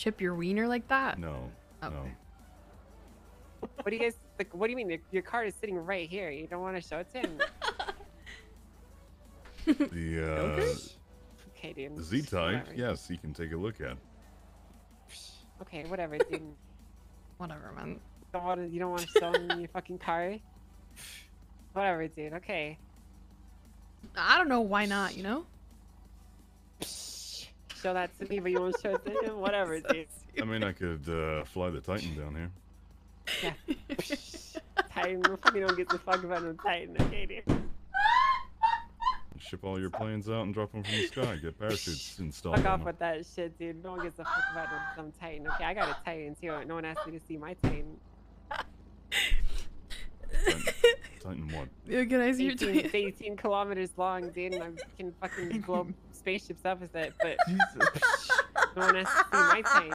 chip your wiener like that? No. Okay. No. What do you guys, like, what do you mean? Your card is sitting right here. You don't want to show it to him? Okay, dude. Z-Type, yes, you can take a look at. Okay, whatever, dude. Whatever, man. You don't want to show him your fucking card? Whatever, dude. Okay. I don't know why not, you know? Show that to me, but you won't show it to him? Whatever, dude. I mean, I could fly the Titan down here. Yeah. Titan, we don't get to fuck about no Titan, okay, dude? Ship all your planes out and drop them from the sky. Get parachutes installed. Fuck off with that shit, dude. No one gets a fuck about some Titan. Okay, I got a Titan too. No one asked me to see my Titan. Titan what? Can I see your Titan? It's 18 kilometers long, dude, and I can fucking blow spaceships up with it, but Jesus. No one asked to see my Titan.